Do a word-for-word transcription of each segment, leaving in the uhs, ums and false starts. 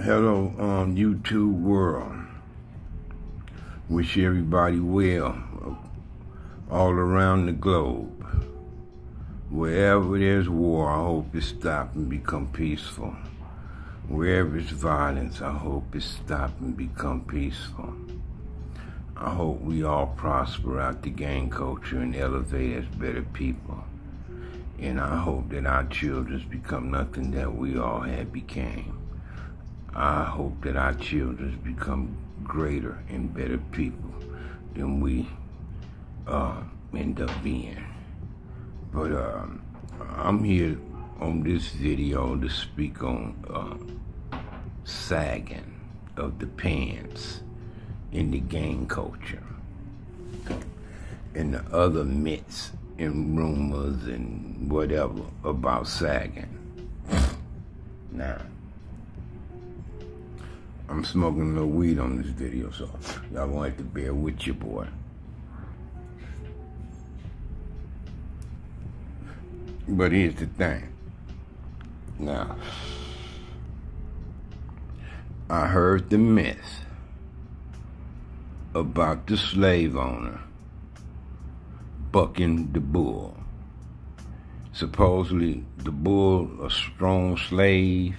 Um, hello, um, YouTube world. Wish everybody well all around the globe. Wherever there's war, I hope it stops and become peaceful. Wherever it's violence, I hope it stops and become peaceful. I hope we all prosper out the gang culture and elevate as better people. And I hope that our children become nothing that we all had became. I hope that our children become greater and better people than we uh, end up being. But uh, I'm here on this video to speak on uh, sagging of the pants in the gang culture and the other myths and rumors and whatever about sagging. Now, I'm smoking a little weed on this video, so y'all gonna have to bear with your boy. But here's the thing. Now, I heard the myth about the slave owner bucking the bull. Supposedly, the bull, a strong slave,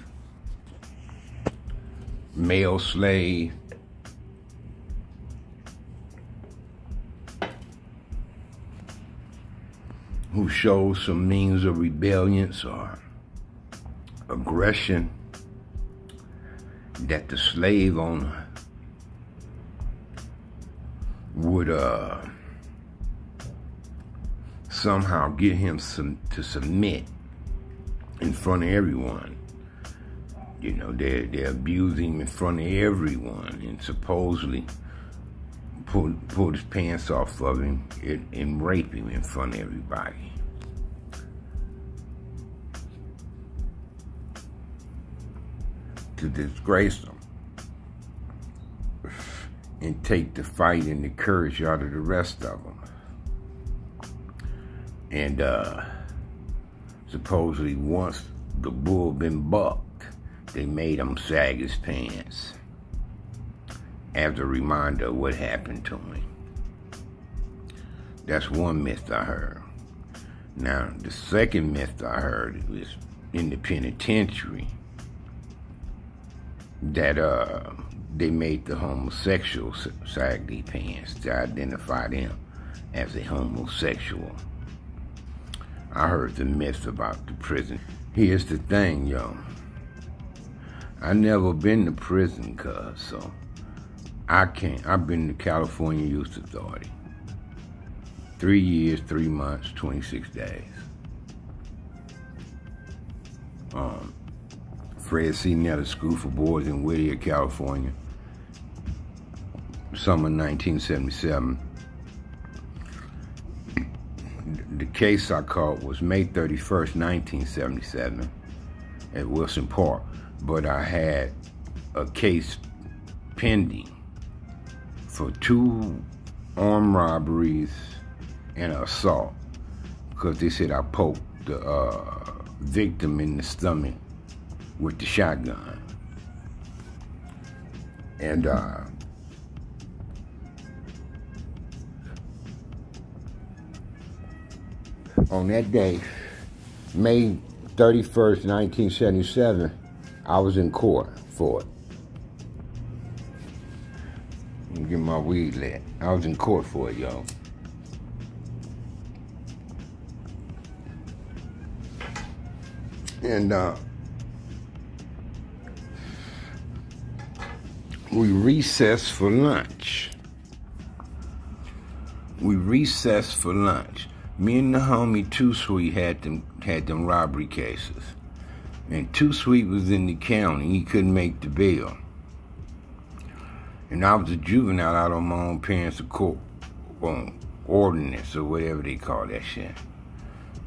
male slave, who shows some means of rebellion or aggression, that the slave owner would uh, somehow get him some, to submit in front of everyone. You know, they're, they're abusing him in front of everyone and supposedly pull, pull his pants off of him and, and rape him in front of everybody. To disgrace them and take the fight and the courage out of the rest of them. And uh, supposedly once the bull been bucked, they made him sag his pants as a reminder of what happened to him. That's one myth I heard. Now, the second myth I heard was in the penitentiary that uh, they made the homosexual sag their pants to identify them as a homosexual. I heard the myth about the prison. Here's the thing, y'all. I never been to prison, cuz, so I can't. I've been to California Youth Authority. Three years, three months, twenty-six days. Um, Fred Senior at a school for boys in Whittier, California. Summer nineteen seventy-seven. The case I caught was May thirty-first, nineteen seventy-seven at Wilson Park. But I had a case pending for two armed robberies and an assault because they said I poked the uh, victim in the stomach with the shotgun. And uh, on that day, May thirty-first, nineteen seventy-seven, I was in court for it. Let me get my weed lit. I was in court for it, y'all. And uh, we recessed for lunch. We recessed for lunch. Me and the homie Too Sweet had them had them robbery cases. And Too Sweet was in the county. He couldn't make the bail. And I was a juvenile out on my own parents' court, um, ordinance or whatever they call that shit.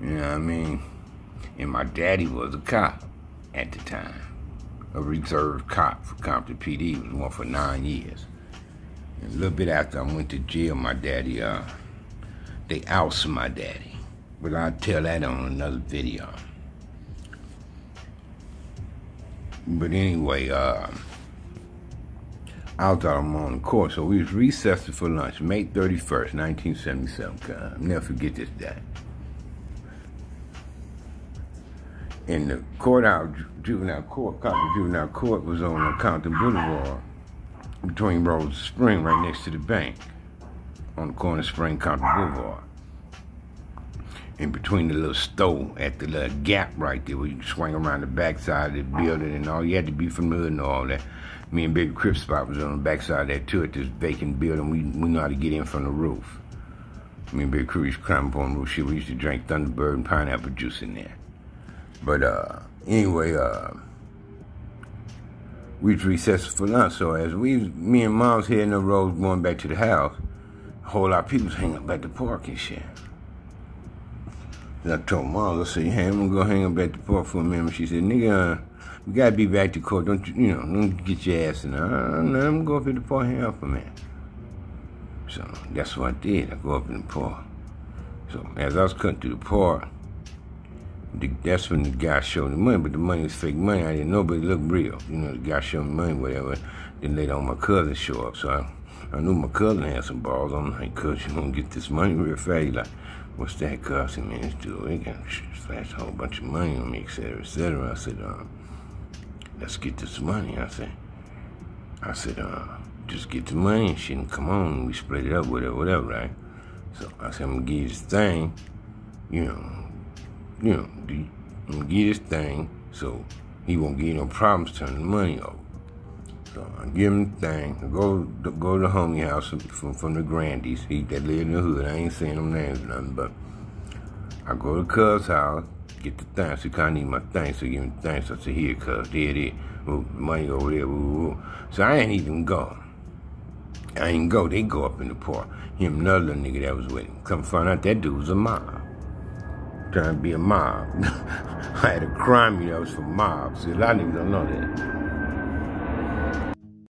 You know what I mean? And my daddy was a cop at the time. A reserve cop for Compton P D. He was one for nine years. And a little bit after I went to jail, my daddy, uh, they ousted my daddy. But I'll tell that on another video. But anyway, uh, I was out on my own court, so we was recessing for lunch, May thirty-first, nineteen seventy-seven. God, I'll never forget this day. And the court out, juvenile court, Compton Juvenile Court was on Compton Boulevard, between Rose and Spring, right next to the bank, on the corner of Spring Compton Boulevard. In between the little store at the little gap right there where you swing around the backside of the building and all. You had to be from the hood and all that. Me and Baby Crip Spot was on the backside of that too at this vacant building. We, we know how to get in from the roof. Me and Baby Crip used to climb up on the roof. Shit, we used to drink Thunderbird and pineapple juice in there. But uh, anyway, uh, we was recessed for lunch. So as we, me and Mom's heading the road going back to the house, a whole lot of people was hanging up at the park and shit. And I told Mom, I said, hey, I'm gonna go hang up at the park for a minute. She said, nigga, we gotta be back to court. Don't you, you know, don't get your ass in there. I'm gonna go up at the park and hang up for a minute. So that's what I did. I go up in the park. So as I was cutting through the park, the, that's when the guy showed the money, but the money was fake money. I didn't know, but it looked real. You know, the guy showed me money, whatever. Then later on, my cousin showed up. So I, I knew my cousin had some balls. I'm like, cuz, you gonna get this money real fast? He's like, what's that costing me? This dude, he got flash a whole bunch of money on me, et cetera, et cetera. I said, um, let's get this money. I said, I said, uh, just get the money and shit and come on. We split it up, whatever, whatever, right? So I said, I'm gonna give you this thing, you know, you know, I'm gonna give this thing so he won't get no problems turning the money over. So I give him the thing, I go, go to the homie house from, from the Grandies, he that lived in the hood. I ain't saying them names or nothing, but I go to cuz house, get the thing. I said, I need my thing, so give me the thing. So I said, here, cuz, there it is. Ooh, money over there, ooh, ooh. So I ain't even gone. I ain't go, they go up in the park. Him and another little nigga that was with him. Come find out that dude was a mob. Trying to be a mob. I had a crime, you know, it was for mobs. A lot of niggas don't know that.